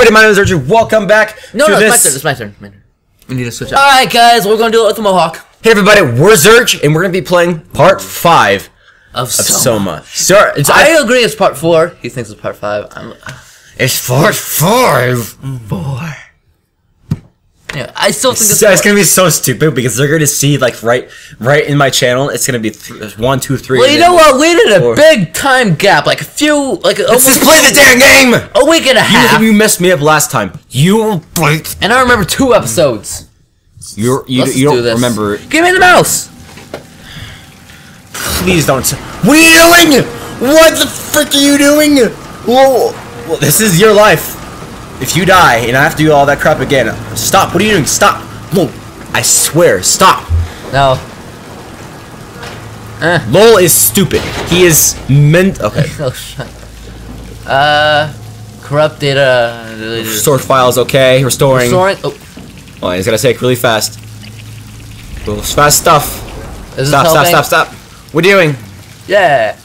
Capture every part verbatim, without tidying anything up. everybody, my name is Archie. Welcome back no, to no, this. It's my turn. It's my turn. We need to switch up. Alright, guys, we're going to do it with the Mohawk. Hey, everybody, we're Zurch, and we're going to be playing part five of, of Soma. Soma. So, it's, I, I agree it's part four. He thinks it's part five. I'm, it's part five. Four. Yeah, I still think it's, so, it's going to be so stupid because they're going to see, like, right right in my channel, it's going to be th one, two, three. Well, you know what? We did a four. big time gap. Like, a few, like, a Let's week, just play the damn game! A week and a half. You, you messed me up last time. You played. And I remember two episodes. You're, you Let's you do don't this. remember. Give me the mouse! Please don't. What are you doing? What the frick are you doing? Whoa. Well, this is your life. If you die and I have to do all that crap again, stop. What are you doing? Stop. No. I swear, stop. No. Uh. Lowell is stupid. He is meant. Okay. Oh, shut up. Uh. Corrupt data. Restore files, okay. Restoring. Restoring. Oh. Oh, it's gonna take really fast. Little fast stuff. Is stop, stop, stop, stop. What are you doing? Yeah.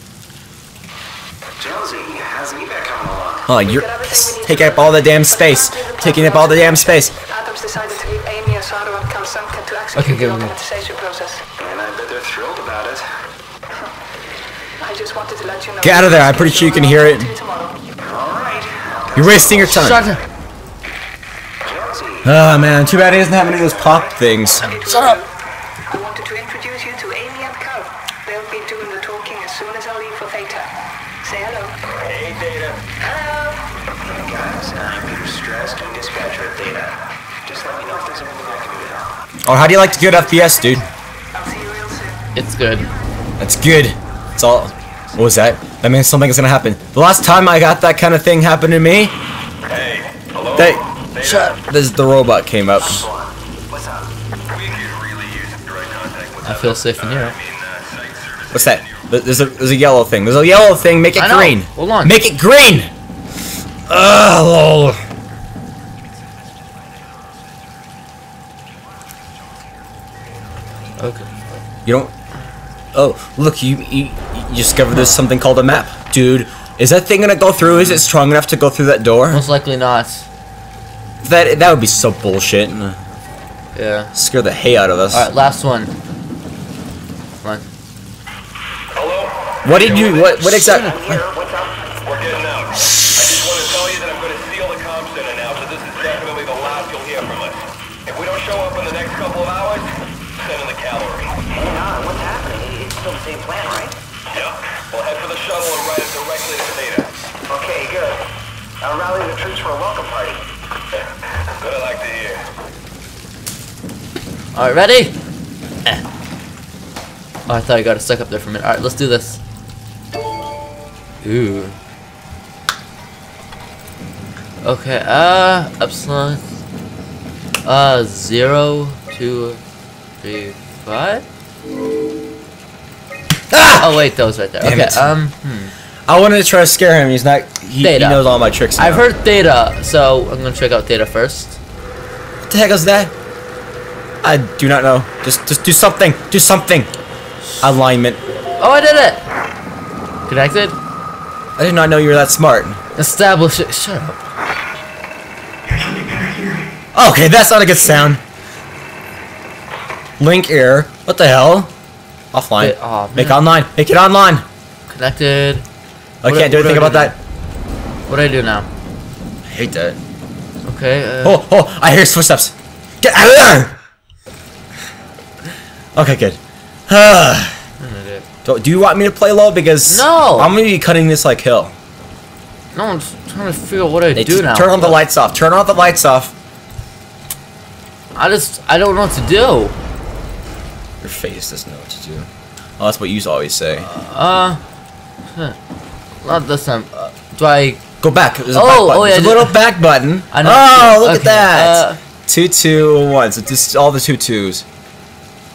Oh, you're taking up all the damn space. Taking up all the damn space. Okay, give me. Get out of there. I'm pretty sure you can hear it. You're wasting your time. Oh man, too bad he doesn't have any of those pop things. Shut up! I wanted to introduce you to Amy and Carl. They'll be doing the talking as soon as I leave for Theta. Say hello. Hey Theta. Hello. Hey guys, I'm Peter Stress, I'm dispatcher at Theta. Just let me know if there's anything I can do to help. Oh, how do you like the good F P S, dude? I'll see you real soon. It's good. That's good. It's all. What was that? That means something is gonna happen. The last time I got that kind of thing happen to me. Hey. Hello. They Shut This the robot came up. What's up? We could really use direct contact with I feel safe in here. Uh, I mean, uh, What's that? There's a there's a yellow thing. There's a yellow thing. Make it I green. Know. Hold on. Make it green. Oh. Okay. You don't. Oh, look. You you, you discovered there's something called a map, dude. Is that thing gonna go through? Is it strong enough to go through that door? Most likely not. That that would be so bullshit. Yeah. Scare the hay out of us. All right, last one. Come on. Hello. What did you? What? What exactly? What's up? We're getting out. I just want to tell you that I'm going to seal the comm center now, so this is definitely the last you'll hear from us. If we don't show up in the next couple of hours, send in the cavalry. Hang on. What's happening? It's still the same plan, right? Yeah. We'll head for the shuttle and ride it directly to Theta. Okay, good. I'll rally the troops for a welcome party. What I like to hear. Alright, ready? Eh. Oh, I thought I got it stuck up there for a minute. Alright, let's do this. Ooh. Okay, uh, Epsilon. Uh, zero, two, three, five? Ah! Oh, wait, that was right there. Damn okay, it. um, hmm. I wanted to try to scare him. He's not. He, he knows all my tricks now. I've heard Theta, so I'm gonna check out Theta first. What the heck is that? I do not know. Just, just do something. Do something. Alignment. Oh, I did it. Connected. I did not know you were that smart. Establish it. Shut up. Okay, that's not a good sound. Link error. What the hell? Offline. Wait, oh, Make online. Make it online. Connected. I what can't do anything do about do that. What do I do now? I hate that. Okay. Uh, oh, oh! I hear footsteps. Get out of there! Okay, good. do, do you want me to play low? Because no, I'm gonna be cutting this like hell. No, I'm just trying to figure out what I they do now. Turn on what? the lights off. Turn off the lights off. I just I don't know what to do. Your face doesn't know what to do. Oh, that's what you always say. Uh. uh huh. Not this time. Uh, do I go back? There's a oh, back oh, yeah. There's a little back button. I know. Oh, look okay. at that. Uh, two, two, one. So just all the two twos.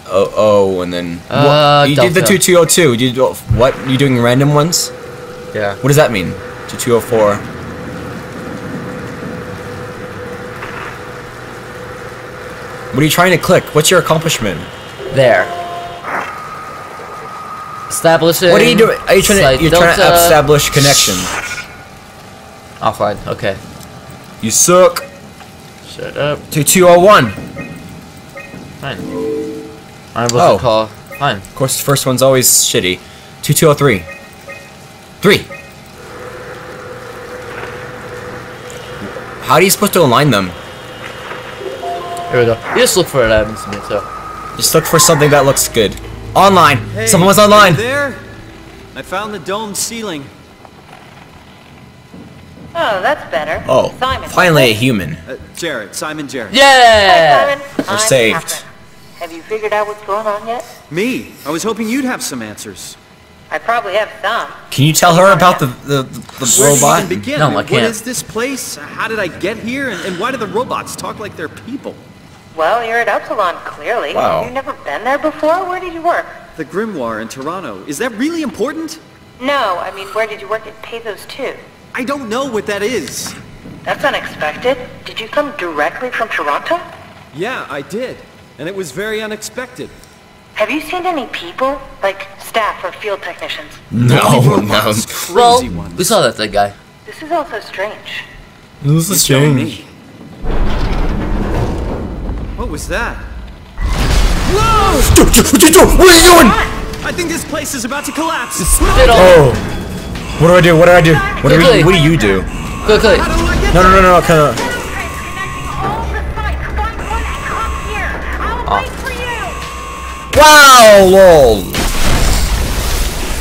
Oh, oh, and then uh, what? you delta. did the two, two, oh, two. You do what? You doing random ones? Yeah. What does that mean? Two, two, oh, four. What are you trying to click? What's your accomplishment? There. Establishing. What are you doing? Are you trying to? You're trying to establish connection. Offline. Okay. You suck. Shut up. two two oh one. Fine. I was oh. a call. Fine. Of course, the first one's always shitty. two two oh three. Three. How are you supposed to align them? Here we go. You just look for it, Adam Smith. So. Just look for something that looks good. Online. Hey, someone was online. There. I found the dome ceiling. Oh, that's better. Oh, Simon. Finally a human. Uh, Jared, Simon Jared. Yeah! Hi, Simon. We're I'm saved. Captain. Have you figured out what's going on yet? Me? I was hoping you'd have some answers. I probably have some. Can you tell her about the, the, the, the robot? Begin? No, I can't. What is this place? How did I get here? And, and why do the robots talk like they're people? Well, you're at Epsilon, clearly. Wow. You've never been there before? Where did you work? The Grimoire in Toronto. Is that really important? No, I mean, where did you work at Pathos two? I don't know what that is. That's unexpected. Did you come directly from Toronto? Yeah, I did. And it was very unexpected. Have you seen any people? Like, staff or field technicians? No, no. no. Crazy well, ones. We saw that, that guy. This is also strange. This is strange. What was that? Whoa! What are you doing? I think this place is about to collapse. Oh. What do I do? What do I do? What do, we, what do you do? Click, click. No, no, no, no, no. Oh. Wow, Lowell.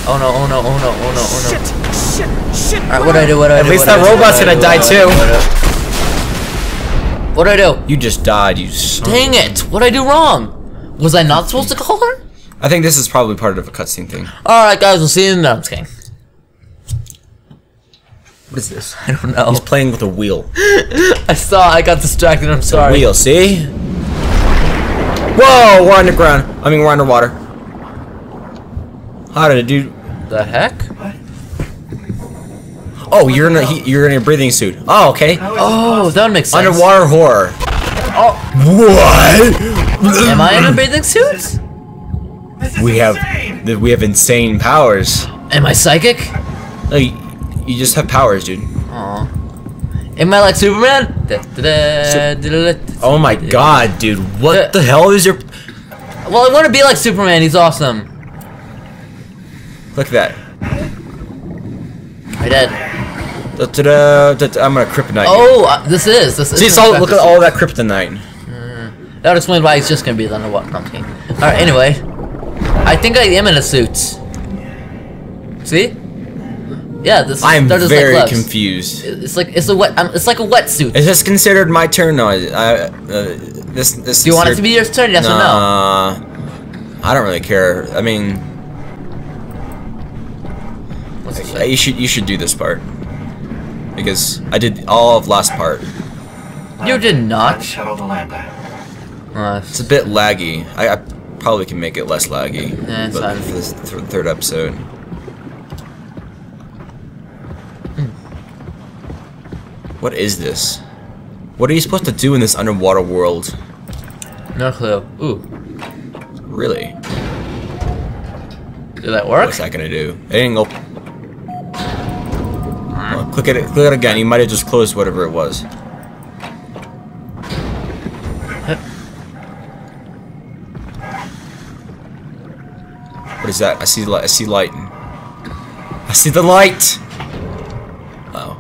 Oh no, oh no, oh no, oh no, oh no. Shit, shit, shit. Alright, what do I do? What do I do? At least that robot's gonna die too. What did I do? You just died, you son. Dang it! What did I do wrong? Was I not supposed to call her? I think this is probably part of a cutscene thing. Alright guys, we'll see you in the next game. What is this? I don't know. He's playing with a wheel. I saw, I got distracted, I'm sorry. The wheel, see? Whoa, we're underground. I mean, we're underwater. How did it do? The heck? What? Oh, you're in a he, you're in a breathing suit. Oh, okay. Oh, that makes sense. Underwater horror. Oh, what? Am I in a breathing suit? We insane. have we have insane powers. Am I psychic? Like, you just have powers, dude. Aww. Am I like Superman? Da, da, da, da, da, oh my God, dude! What the, the hell is your? Well, I want to be like Superman. He's awesome. Look at that. I did. I'm gonna kryptonite. Oh, uh, this is. This See, is all, look at all that kryptonite. Mm, that would explain why he's just gonna be the underwater monkey. Alright, anyway. I think I am in a suit. See? Yeah, this is. I'm just very like confused. It's like it's a wet. Um, it's like a wetsuit. Is this considered my turn? No. I, uh, this, this Do you want it to be your turn? Yes nah, or no? I don't really care. I mean, I, I, you should you should do this part. Because I did all of last part. You did not. Uh, it's a bit laggy. I, I probably can make it less laggy. Yeah, it's but for this th third episode. Mm. What is this? What are you supposed to do in this underwater world? No clue. Ooh. Really? Did that work? What's that gonna do? It ain't gonna. Well, click it. Click it again. You might have just closed whatever it was. What is that? I see light. I see light. I see the light. Oh,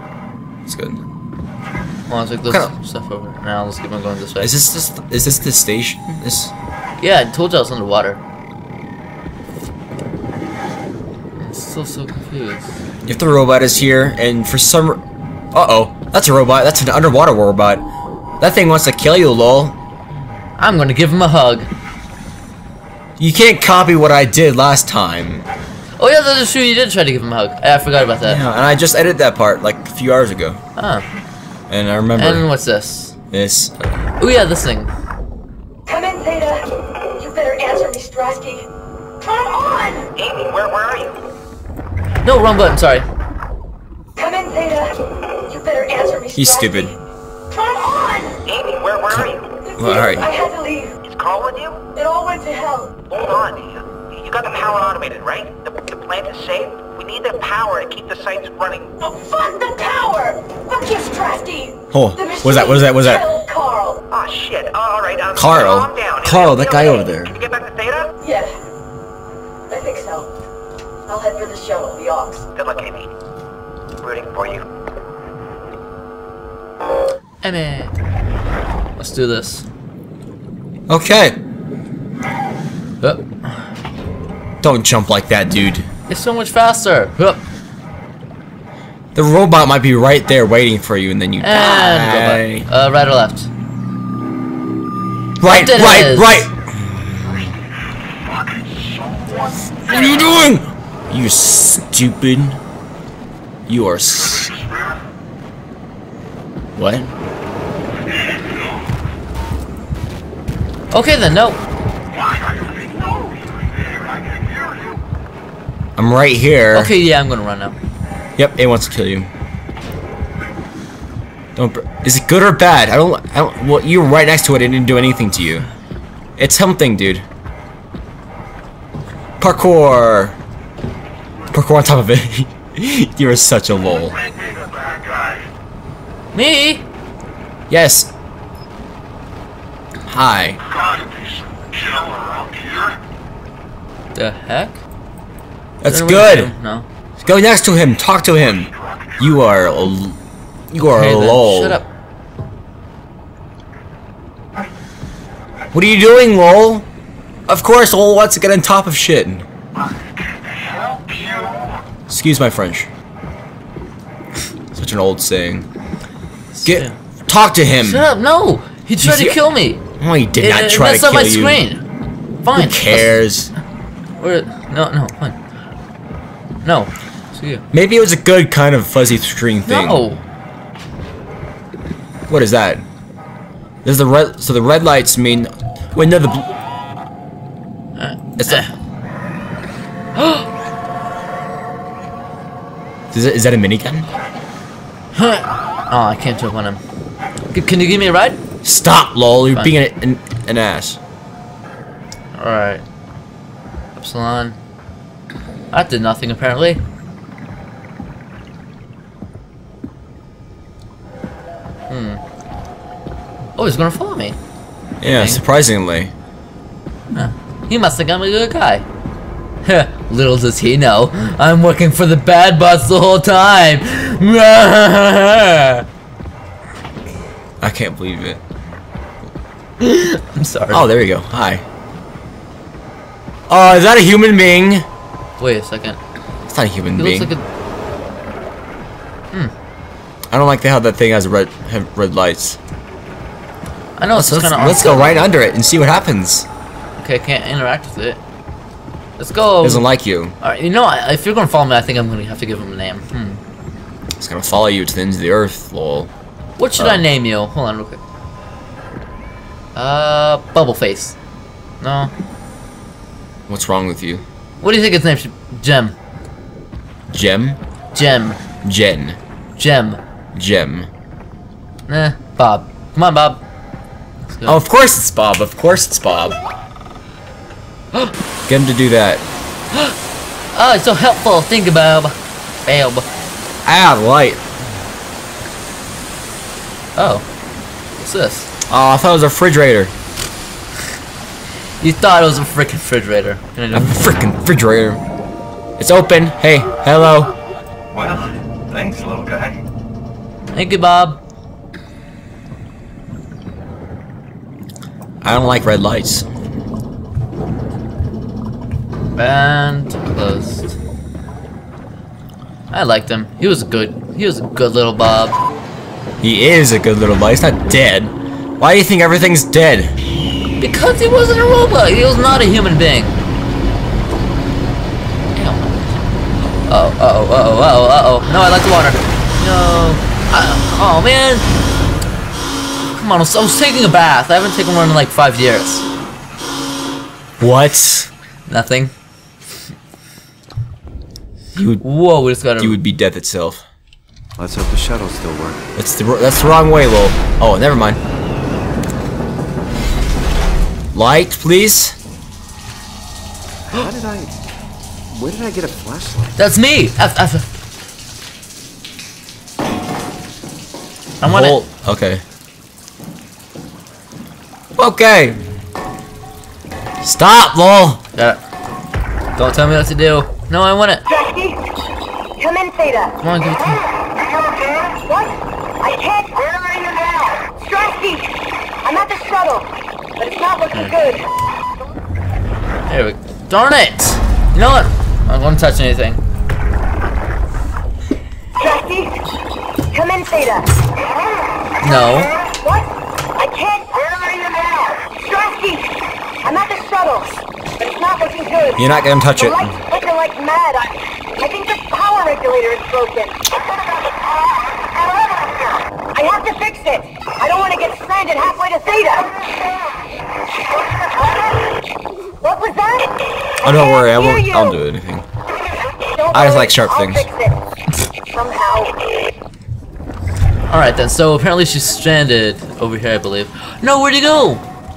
that's good. Well, I'll take this kinda stuff over. Now let's keep on going this way. Is this this? Is this the station? This? Yeah, I told you I was underwater. I'm still so confused. If the robot is here, and for some... Uh-oh. That's a robot. That's an underwater robot. That thing wants to kill you, Lowell. I'm gonna give him a hug. You can't copy what I did last time. Oh yeah, that is true. You did try to give him a hug. I forgot about that. Yeah, and I just edited that part, like, a few hours ago. Ah. And I remember... And what's this? This. Oh yeah, this thing. Come in, Theta. You better answer me, Strasky. Come on! Amy, where, where are you? No, wrong button, sorry. Come in, Theta. You better answer me. He's stupid. Come on! Amy, where, where are you? Well, alright. I had to leave. Is Carl with you? It all went to hell. Hold on. You got the power automated, right? The, the plant is safe? We need their power to keep the sites running. Oh, fuck the tower! Fuck your strategy! Oh, what was that? What was that? What was that? Carl. Oh shit. Oh, all right. Um, Carl. Calm down. Carl, that guy over there. Can you get back to Theta? Yeah. I think so. I'll head for the shuttle, the Ox. Good luck, Amy. Rooting for you. Amy. Let's do this. Okay. Hup. Don't jump like that, dude. It's so much faster. Hup. The robot might be right there waiting for you, and then you and die. Uh, right or left? Right, left right, is. right. What are you doing? You stupid. You are. S what? Okay then, no. I'm right here. Okay, yeah, I'm gonna run now. Yep, it wants to kill you. Don't. Br Is it good or bad? I don't. I don't. Well, you're right next to it. It didn't do anything to you. It's something, dude. Parkour. Parkour on top of it. You're such a lol. Me? Yes. Hi. The heck? That's good. No. Go next to him. Talk to him. You are a, you are okay, a lol. Shut up. What are you doing, lol? Of course, lol wants to get on top of shit. Excuse my French. Such an old saying. Get talk to him. Shut up! No, he tried to kill me. No, he did not try to kill you. That's not my screen. Fine. Who cares? We're, no, no, fine. No. See ya. Maybe it was a good kind of fuzzy screen thing. No. What is that? There's the red. So the red lights mean. Wait, no, the. Bl uh, it's uh. the. Is that, is that a minigun? Huh. Oh, I can't jump on him. Can you give me a ride? Stop, lol. You're fine. Being an, an, an ass. Alright. Epsilon. That did nothing, apparently. Hmm. Oh, he's gonna follow me. Yeah, dang. Surprisingly. Huh. He must think I'm a good guy. Little does he know, I'm working for the bad bots the whole time. I can't believe it. I'm sorry. Oh, there you go. Hi. Oh, uh, is that a human being? Wait a second. It's not a human it being. Looks like a... Hmm. I don't like how that thing has red have red lights. I know. Let's, it's let's, kinda let's go right under it and see what happens. Okay, I can't interact with it. Let's go. It doesn't like you. Alright, you know, if you're gonna follow me, I think I'm gonna have to give him a name. Hmm. It's gonna follow you to the ends of the earth, lol. What should uh, I name you? Hold on real quick. Uh, Bubbleface. No. What's wrong with you? What do you think his name should be? Gem. Gem? Gem. Jen. Gem. Gem. Nah, Bob. Come on, Bob. Oh, of course it's Bob. Of course it's Bob. Get him to do that. Oh, it's so helpful. Think about Bob. Ah, light. Oh. What's this? Oh, I thought it was a refrigerator. You thought it was a freaking refrigerator. A freaking refrigerator. It's open. Hey, hello. Well, thanks, little guy. Thank you, Bob. I don't like red lights. And closed. I liked him. He was good. He was a good little Bob. He is a good little Bob. He's not dead. Why do you think everything's dead? Because he wasn't a robot. He was not a human being. Damn. Oh, uh oh, uh oh, uh oh, uh oh. No, I like the water. No. Uh, oh, man. Come on, I was, I was taking a bath. I haven't taken one in like five years. What? Nothing. You would, Whoa, we just got. You would be death itself. Let's hope the shuttle still works. That's the that's the wrong way, Lowell. Oh, never mind. Light, please. How did I? Where did I get a flashlight? That's me! F F I want it. Okay. Okay! Stop, Lowell! Uh, don't tell me what to do. No, I want it. Jackie, come in, Theta. Come on, give it to me. What? I can't. Where are you now? Strasky! I'm at the shuttle, but it's not looking good. There we go. Darn it! You know what? I don't want to touch anything. Jackie, come in, Theta. No. What? I can't. Where are you now? Jackie, I'm at the shuttle, but it's not looking good. You're not gonna touch the it. Lights flicker like mad. I, I think the power regulator is broken. I have to fix it. I don't want to get stranded halfway to Theta. What was that? Oh, don't worry, I won't. I'll do anything. I just like sharp things. All right then. So apparently she's stranded over here, I believe. No, where'd you go?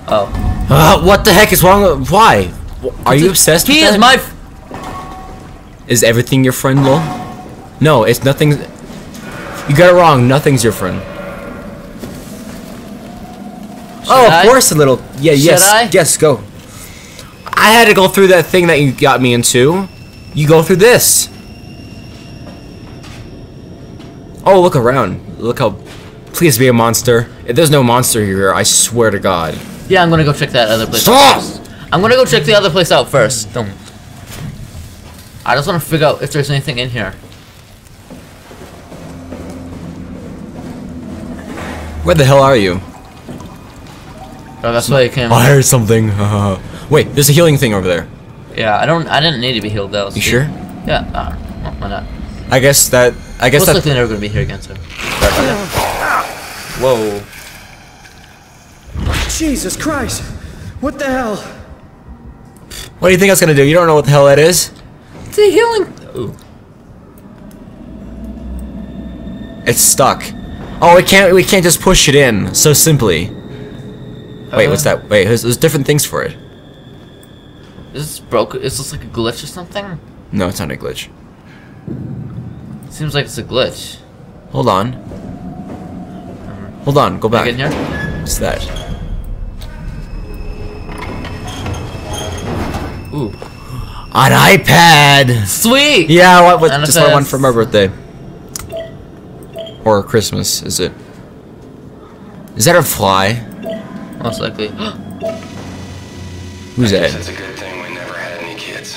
Oh. Uh, what the heck is wrong? Why? Are you obsessed with that? He is my. F is everything your friend, Lowell? No, it's nothing. You got it wrong. Nothing's your friend. Should oh, of I? course, a little. Yeah. Should yes. I? Yes. Go. I had to go through that thing that you got me into. You go through this. Oh, look around. Look how... Please be a monster. If there's no monster here, I swear to God. Yeah, I'm gonna go check that other place Stop! out first. I'm gonna go check the other place out first. Don't. I just wanna figure out if there's anything in here. Where the hell are you? Oh, that's why you came. I heard something. Wait, there's a healing thing over there. Yeah, I don't. I didn't need to be healed though. So you sure? Yeah. Uh, why not? I guess that. I guess that. Most likely never gonna be here again. So. Whoa. Jesus Christ! What the hell? What do you think that's gonna do? You don't know what the hell that is. It's a healing. Ooh. It's stuck. Oh, we can't. We can't just push it in so simply. Uh, Wait, what's that? Wait, there's, there's different things for it. Is this broken? Is this like a glitch or something? No, it's not a glitch. Seems like it's a glitch. Hold on. Um, Hold on, go back. Get in here? What's that? Ooh. An iPad! Sweet! Yeah, what, what, just what I want for my birthday. Or Christmas, is it? Is that a fly? Most likely. Who's that? It's a good thing we never had any kids.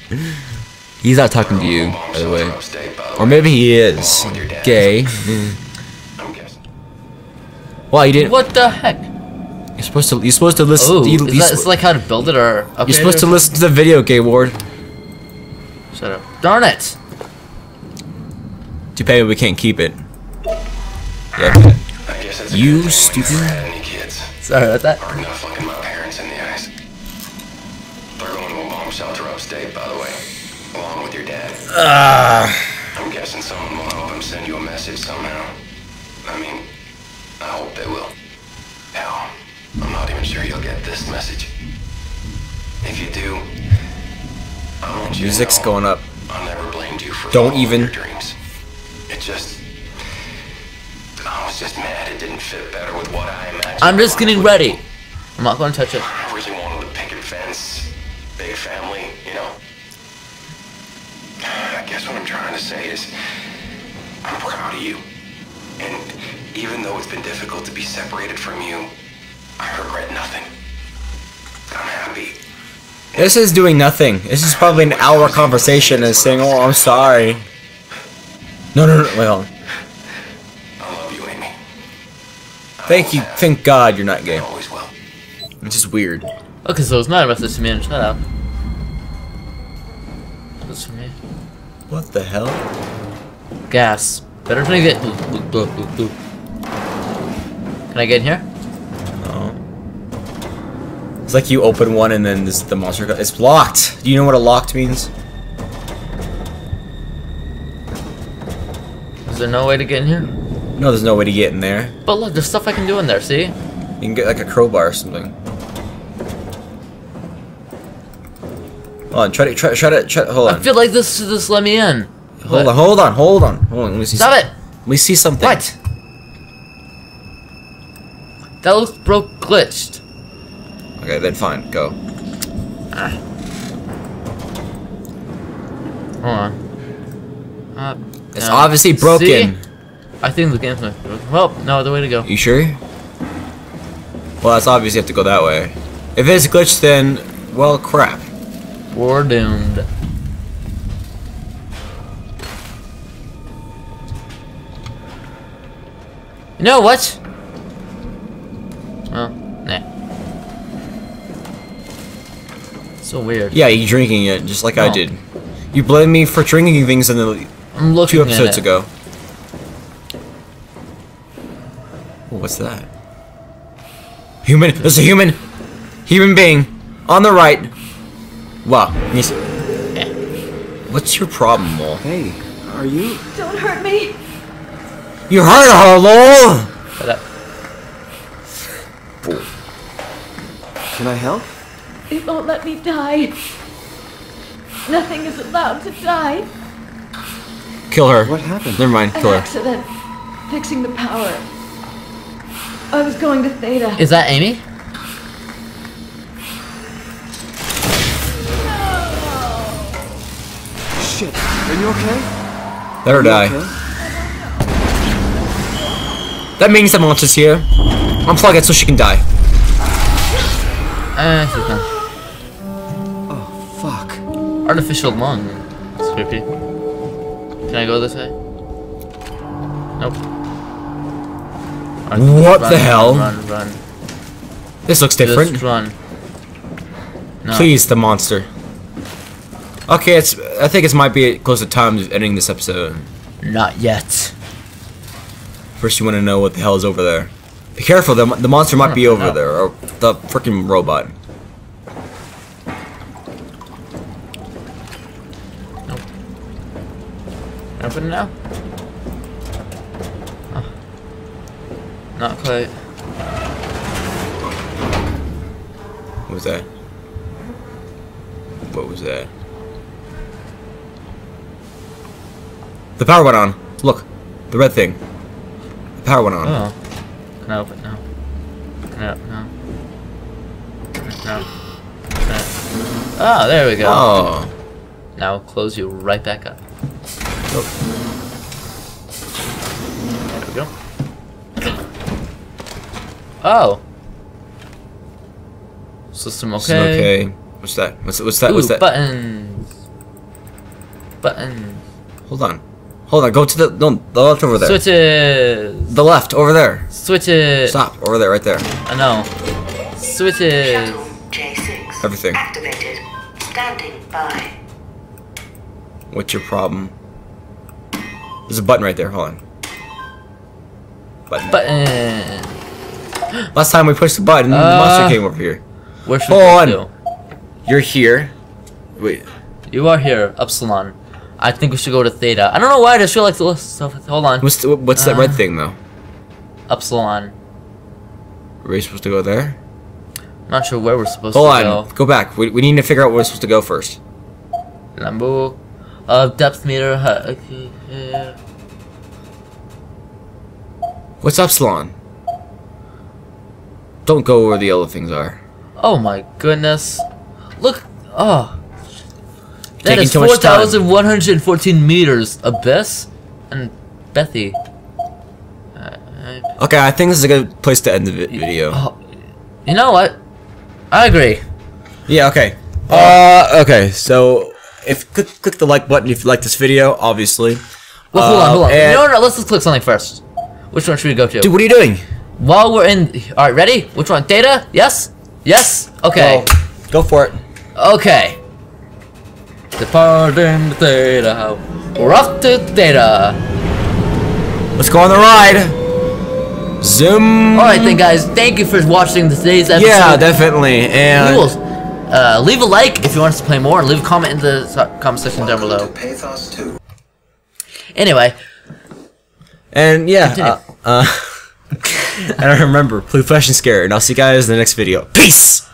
What? He's not talking to you, by the way. Or maybe he is. Gay. I'm guessing. Wow, you didn't. What the heck? You're supposed to. You're supposed to listen. Oh, you, is that, it's like how to build it, or okay, you're supposed to listen to the video, Gay Ward. Shut up! Darn it! Too bad we can't keep it. Yeah. You stupid. Sorry about that. Hard enough looking my parents in the eyes. They're going to a bomb shelter upstate, by the way, along with your dad. Uh, I'm guessing someone will help him send you a message somehow. I mean, I hope they will. Hell, I'm not even sure you'll get this message. If you do, I want you music's to know going up. I never blamed you for Don't even your dreams. It just. I was just mad it didn't fit better with what I imagined. I'm just getting ready. I'm not going to touch it. I really wanted a picket fence, big family, you know. I guess what I'm trying to say is I'm proud of you. And even though it's been difficult to be separated from you, I regret nothing. I'm happy. This is doing nothing. This is probably an hour conversation and saying, oh, I'm sorry. No, no, no, wait, hold on. Thank you. Thank God you're not gay. It's just weird. Okay, so it's not a message to me. Shut up. That's for me. What the hell? Gas. Better than I get. Can I get in here? No. It's like you open one and then this the monster. It's locked. Do you know what a locked means? Is there no way to get in here? No, there's no way to get in there. But look, there's stuff I can do in there, see? You can get like a crowbar or something. Hold on, try to, try, try to, try, hold on. I feel like this, this let me in. Hold but... on, hold on, hold on, hold on, let me see Stop something. Stop it! Let me see something. What? That looks broke glitched. Okay, then fine, go. Ah. Hold on. Up, it's down. Obviously broken. See? I think the game's not broken. Well, no other way to go. You sure? Well, it's obvious you have to go that way. If it's glitched, then, well, crap. We're doomed. You know what? Well, nah. So weird. Yeah, you're drinking it, just like no. I did. You blamed me for drinking things in the I'm looking two episodes at it. ago. Ooh, what's that? Human. There's a human. Human being on the right. Wow. Yeah. What's your problem, Lowell? Hey, are you? Don't hurt me. You hurt her, Lowell. Shut up. Can I help? It won't let me die. Nothing is allowed to die. Kill her. What happened? Never mind. Kill her. An accident. Fixing the power. I was going to Theta. Is that Amy? Shit, are you okay? Let her die. Okay? That means that monster's here. Unplug it so she can die. Uh, she's done. Oh, fuck. Artificial lung. That's creepy. Can I go this way? Nope. Artificial what run, the hell? Run, run. This looks different. Just run. No. Please, the monster. Okay, it's. I think it might be close to time of ending this episode. Not yet. First, you want to know what the hell is over there. Be careful, the, the monster might be over no. there, or the freaking robot. Nope. Can I open it now? Oh. Not quite. What was that? What was that? The power went on. Look, the red thing. The power went on. Oh. Can I open it now? No, no. No. Ah, there we go. Oh. Now close you right back up. Oh. There we go. Oh. System okay. System okay. What's that? What's, what's that? Ooh, what's that? Buttons. Buttons. Hold on. Hold on, go to the, no, the left over there. Switches! The left, over there. Switches! Stop, over there, right there. I know. Switches! Shuttle J six Everything. Activated. Standing by. What's your problem? There's a button right there, hold on. Button. Button! Last time we pushed the button, uh, the monster came over here. Where should hold we on. go? You're here. Wait. You are here, Epsilon. I think we should go to Theta. I don't know why, I just feel like the list of stuff. Hold on. What's, the, what's uh, that red thing, though? Epsilon. Are we supposed to go there? I'm not sure where we're supposed Hold to go. Hold on. Go back. We, we need to figure out where we're supposed to go first. Lambo. Uh, depth meter. Uh, okay, yeah. What's Epsilon? Don't go where the yellow things are. Oh my goodness. Look. Oh. That is four thousand one hundred fourteen meters. Abyss and Bethy. Okay, I think this is a good place to end the video. Oh, you know what? I agree. Yeah, okay. Uh, okay, so if click, click the like button if you like this video, obviously. Well, hold on, hold on. Uh, no, no, no, let's just click something first. Which one should we go to? Dude, what are you doing? While we're in... Alright, ready? Which one? Theta? Yes? Yes? Okay. Well, go for it. Okay. Departing Theta. We're off to Theta. Let's go on the ride. Zoom. Alright then guys, thank you for watching today's episode. Yeah, definitely. And will, uh, leave a like if you want us to play more. Leave a comment in the comment section down below. Pathos two. Anyway. And yeah. Uh, uh, I don't remember. Blue Flash and Scare. And I'll see you guys in the next video. Peace!